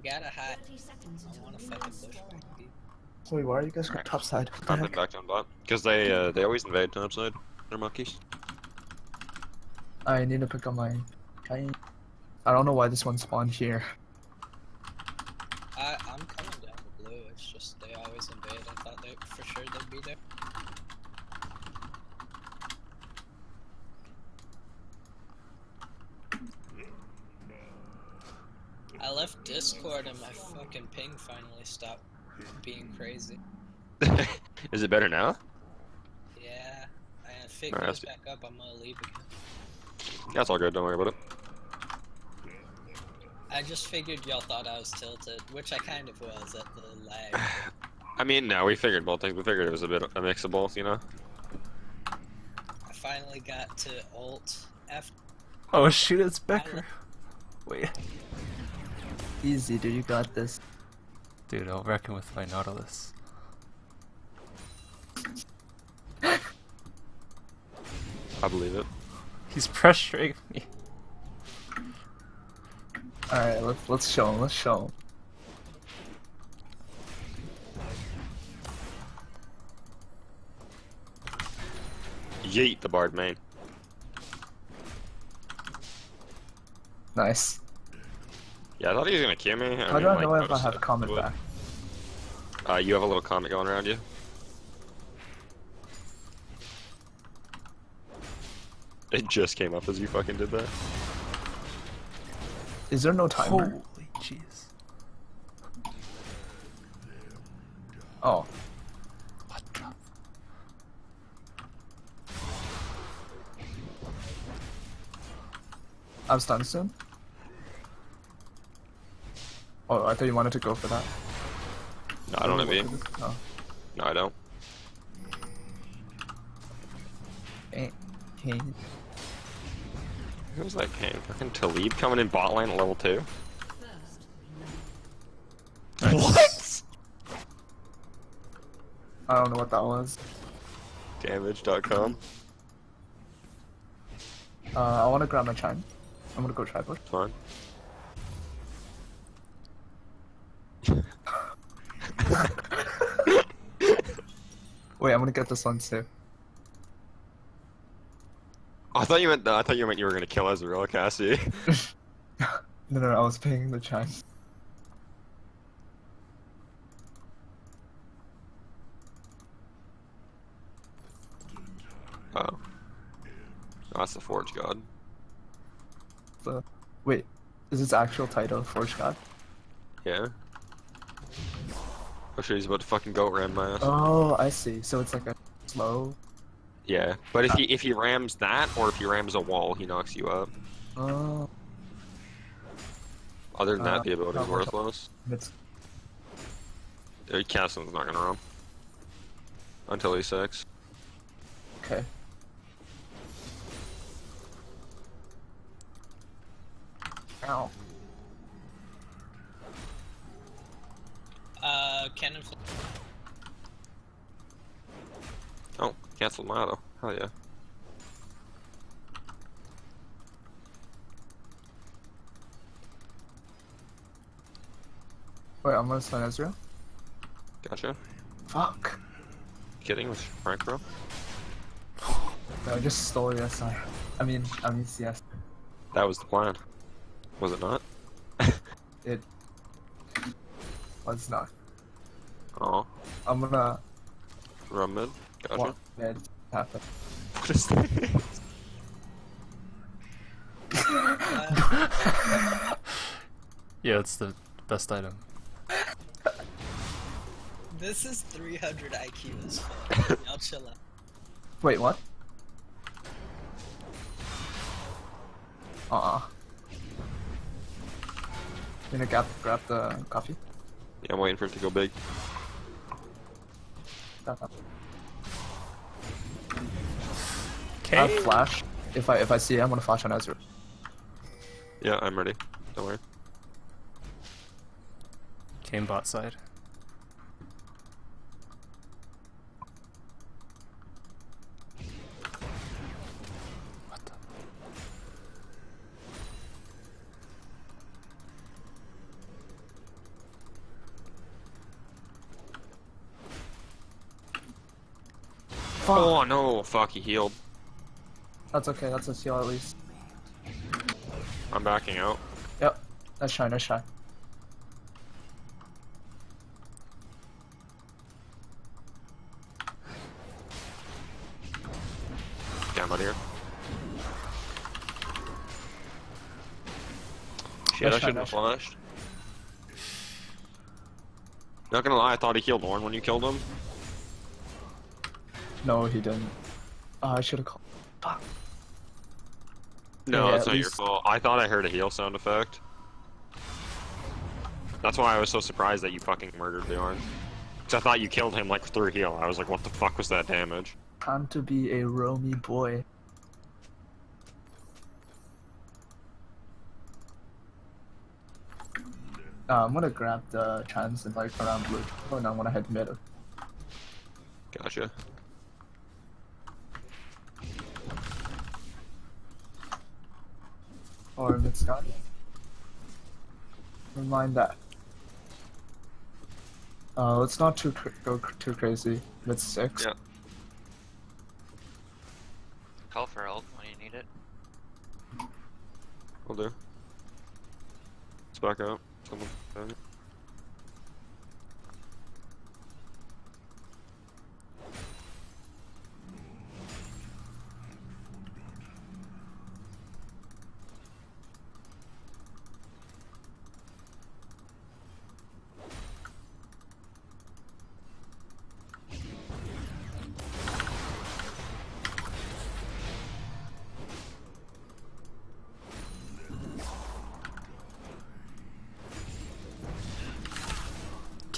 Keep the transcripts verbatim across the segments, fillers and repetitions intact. We got a hot. I want to fucking push. Wait, why are you guys right. top side? I'm back on bot. Because they uh, they always invade top side. They're monkeys. I need to pick up my. I I don't know why this one spawned here. I I'm coming down to blue. It's just they always invade. I thought they for sure they'd be there. I left Discord and my fucking ping finally stopped being crazy. Is it better now? Yeah. I figured it back up, I'm gonna leave again. That's all good, don't worry about it. I just figured y'all thought I was tilted, which I kind of was at the lag. I mean, no, we figured both things. We figured it was a bit a mix of both, you know? I finally got to ult after. Oh shoot, it's Becker. Wait. Easy, dude, you got this. Dude, I'll reckon with my Nautilus. I believe it. He's pressuring me. Alright, let's, let's show him, let's show him. Yeet the Bard main. Nice. Yeah, I thought he was gonna kill me. I, I don't mean, know like, if I have a comment back. Uh, you have a little comment going around you. It just came up as you fucking did that. Is there no timer? Holy jeez. Oh. What the? I'm stunned soon. Oh, I thought you wanted to go for that. No, I don't have aim. No. no, I don't. Hey, hey. Who's that game? Fucking Talib coming in bot lane at level two? Nice. What? I don't know what that was. Damage dot com. Uh, I want to grab my chime. I'm going to go tripod. Fine. Wait, I'm gonna get this one too. Oh, I thought you meant the, I thought you meant you were gonna kill Ezreal, Cassie. no, no, no, I was pinging the chime. Oh. oh, that's the Forge God. The wait, is its actual title Forge God? Yeah. Oh shit, he's about to fucking goat ram my ass. Oh, I see. So it's like a slow. Yeah, but if ah. he if he rams that, or if he rams a wall, he knocks you up. Oh. Other than uh, that, the ability is no, worthless. It's... Dude, Kassadin's not gonna roam until he sucks. Okay. Ow. Uh, cannon. Oh, cancelled my auto. Hell yeah. Wait, I'm gonna stun Ezreal. Gotcha. Fuck. Kidding with Frank, bro? No, I just stole your S I. I mean, I mean C S. That was the plan. Was it not? It. Was not. Oh. I'm gonna. Run mid. Gotcha. What mid happened? What is this? Yeah, it's the best item. This is three hundred I Q as fuck. Now chill out. Wait, what? Uh-uh. You gonna grab, grab the coffee? Yeah, I'm waiting for it to go big. Okay. I flash. If I if I see it, I'm gonna flash on Ezreal. Yeah, I'm ready. Don't worry. Came bot side. What the? Fuck. Oh no, fuck, he healed. That's okay, that's a seal at least. I'm backing out. Yep, that's shy, that's shy. Yeah, I'm out of here. Shit, I shouldn't have flashed. Not gonna lie, I thought he healed Ornn when you killed him. No, he didn't. Uh, I should've called. Fuck. No, yeah, that's not least... your fault. I thought I heard a heal sound effect. That's why I was so surprised that you fucking murdered the Ornn. Cause I thought you killed him like through heal. I was like, what the fuck was that damage? Time to be a roamy boy. Uh, I'm gonna grab the chance and like around blue. Oh no, I'm gonna head mid. Gotcha. Or mid sky. Never mind that. Uh, let's not too cr go cr too crazy. Mid six. Yeah. Call for help when you need it. Will do. Let's back out.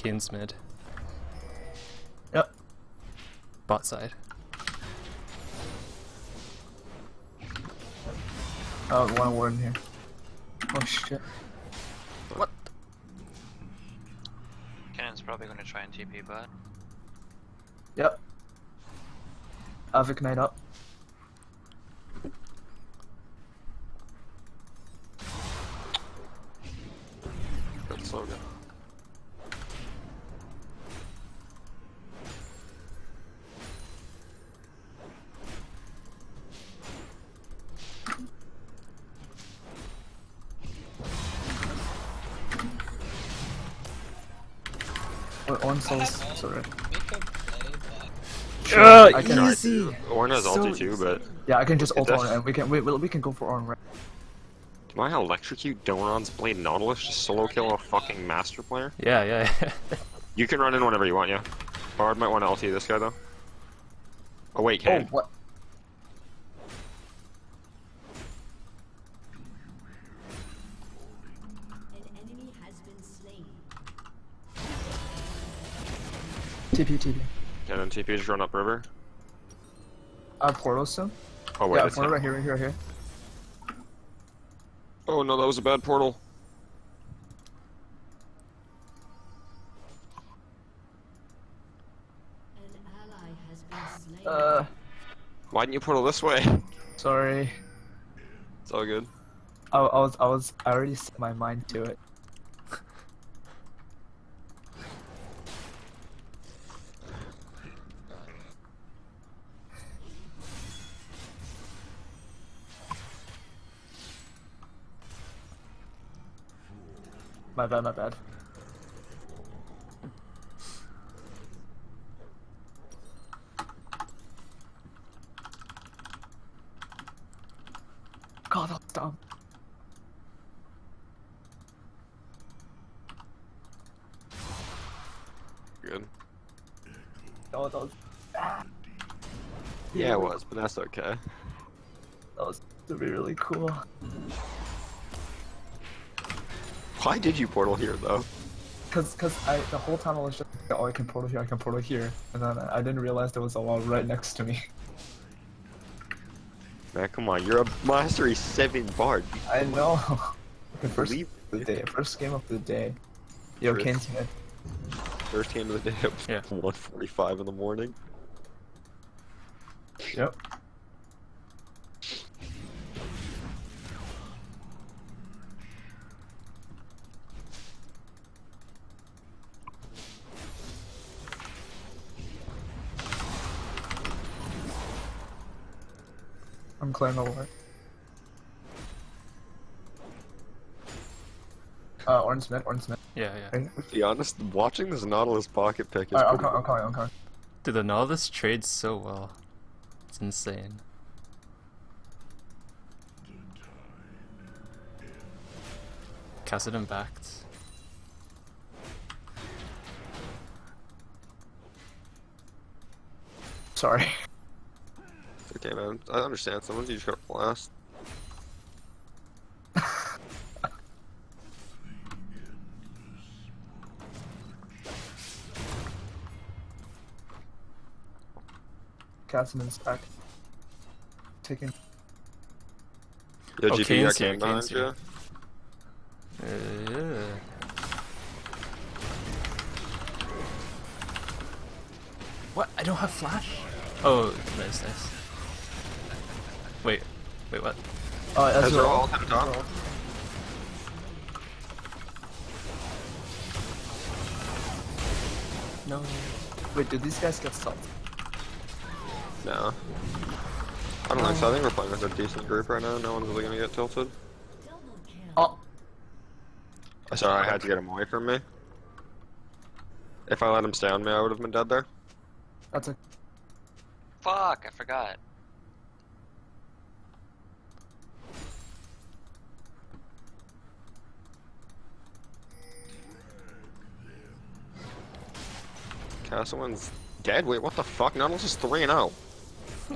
Kin's mid. Yep. Bot side. Oh, one ward in here. Oh shit. What? Cannon's probably gonna try and T P bot. Yep. I have ignite up. That's so good. Sorry. Sure, uh, I can easy. Ornn has ulti too, but yeah, I can just ult Ornn and we can we we can go for Ornn. Right? Do I electrocute Doran's Blade Nautilus to solo kill a fucking master player? Yeah, yeah. yeah. You can run in whenever you want, yeah. Bard might want to ulti this guy though. Oh wait, can. Oh, what? T P, T P. Yeah, then T P just run up river. I have portal soon. Oh wait, yeah, it's portal right here, right here, right here. Oh no, that was a bad portal. An ally has been slain. Uh, why didn't you portal this way? Sorry. It's all good. I, I was, I was, I already set my mind to it. My bad, my bad. God, that's dumb. Good. No, that was bad. Yeah, it was, but that's okay. That was to be really cool. Why did you portal here though? Cause, cause I the whole time I was just oh I can portal here, I can portal here, and then I didn't realize there was a wall right next to me. Man, come on, you're a mastery seven bard. I know. The first game of the day, first game of the day. Yo, Kane's mid. First game of the day. Yeah. one forty-five in the morning. Yep. I'm clearing the ward. Uh, Ornn Smith, Ornn Smith. Yeah, yeah. To be honest, watching this Nautilus pocket pick is right, pretty I'm calling, I'm calling. Dude, the Nautilus trades so well. It's insane. Kassadin backed. Sorry. It's okay, man. I understand. Someone's you just got blast. Kassadin's back. Taking. Yeah, oh, G P, I came behind you. Uh, yeah. What? I don't have flash? Oh, nice, nice. Wait, wait, what? Oh, uh, Ezreal all have done. No. Wait, did these guys get stopped? No. I don't know, so I think we're playing with a decent group right now. No one's really gonna get tilted. Oh. Sorry, I had to get him away from me. If I let him stay on me, I would have been dead there. That's it. Fuck, I forgot. Kassadin's dead? Wait, what the fuck? Nautilus is three and oh.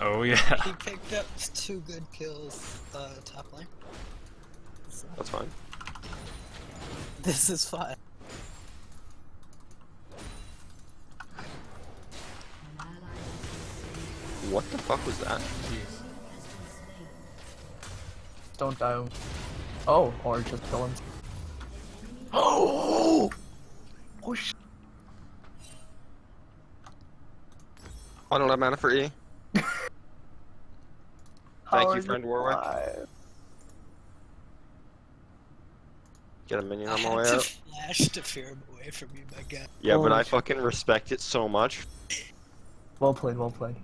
Oh, yeah. He picked up two good kills uh, top lane. So. That's fine. This is fun. What the fuck was that? Jeez. Don't die. Oh, or just kill him. Oh! Oh sh. I don't have mana for E. Thank you, friend Warwick. Alive? Get a minion on my way out. Flash to fear him away from you, my guy. Yeah, oh, but I fucking respect it so much. Well played, well played.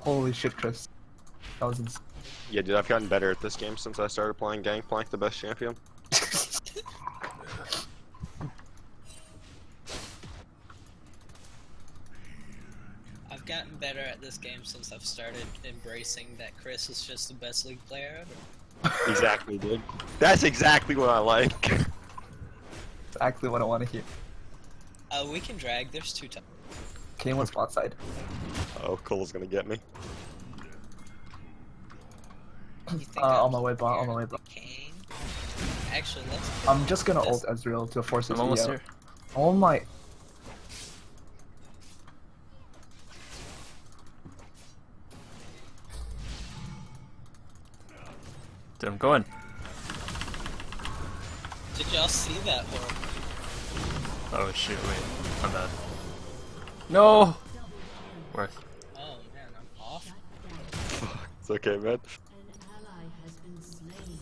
Holy shit, Chris. Thousands. Yeah, dude, I've gotten better at this game since I started playing Gangplank, the best champion. I've gotten better at this game since I've started embracing that Chris is just the best League player ever. Exactly, dude. That's exactly what I like. Exactly what I want to hear. Uh, we can drag. There's two times. Can anyone spot side? Oh, Cole's gonna get me. Uh, on my way, bot. On my way, bot. Actually, let's. I'm just gonna ult Ezreal to force his E out. I'm almost here. Oh my. Dude, I'm going. Did y'all see that one? Oh shoot, wait. I'm bad. No! Worth. Oh man, I'm off. Fuck, it's okay, man. An ally has been slain.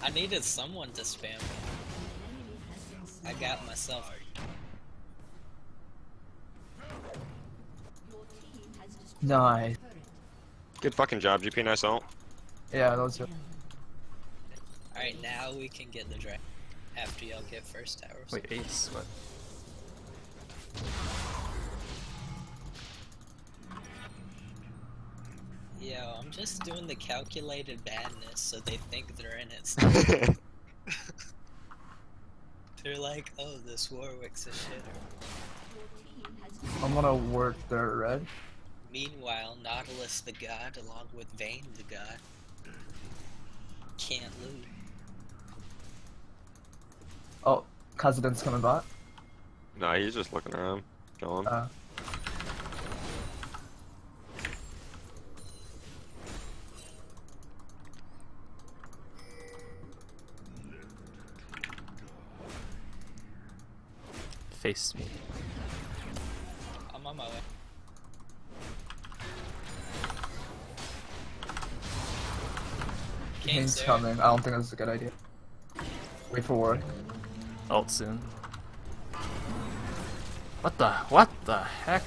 I needed someone to spam me. I got myself. Nice. Good fucking job, G P. Nice ult. Yeah, that was good. Alright, now we can get the dragon. After y'all get first tower. Wait, ace, what? Yo, I'm just doing the calculated badness so they think they're in it. They're like, oh, this Warwick's a shitter. I'm gonna work their red. Meanwhile, Nautilus the god, along with Vayne the god, can't lose. Oh, Kassadin's coming bot? Nah, he's just looking around. Kill him. Uh. Face me. I'm on my way. He's coming. I don't think that's a good idea. Wait for Warwick. ult soon. What the? What the heck?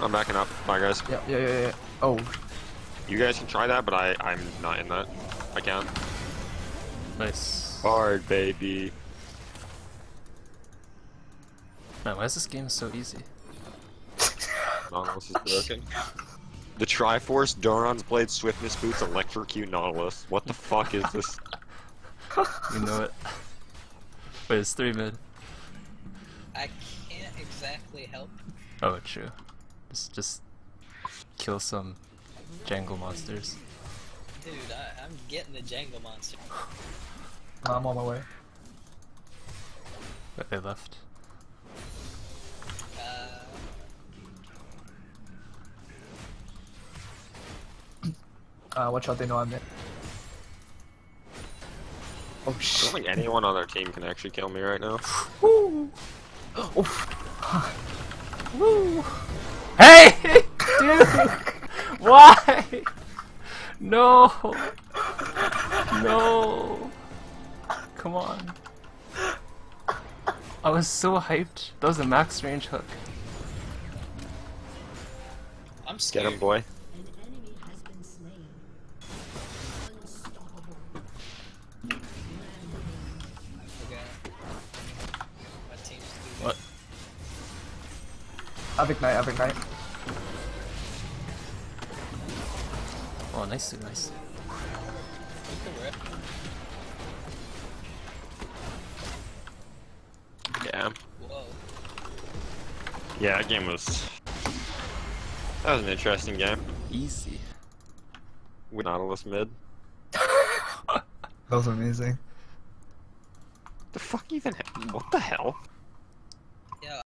I'm backing up. Bye, guys. Yeah, yeah, yeah, yeah. Oh. You guys can try that, but I, I'm not in that. I can't. Nice. Bard, baby. Man, why is this game so easy? Nautilus is broken. The Triforce, Doran's Blade, Swiftness Boots, Electrocute, Nautilus. What the fuck is this? You know it. Wait, it's three mid. I can't exactly help. Oh, true. Just, just kill some jungle monsters. Dude, I, I'm getting the jungle monster. I'm on my way. But they left. Uh, watch out, they know I'm there. Oh shit. I don't think anyone on our team can actually kill me right now. Woo! Oh. Woo! Hey! Dude! Why? No! No! Come on. I was so hyped. That was a max range hook. I'm scared. Get him, boy. I've ignite, I've ignite. Oh, nice, nice. Yeah. Whoa. Yeah, that game was. That was an interesting game. Easy. With Nautilus mid. That was amazing. The fuck even happened? What the hell?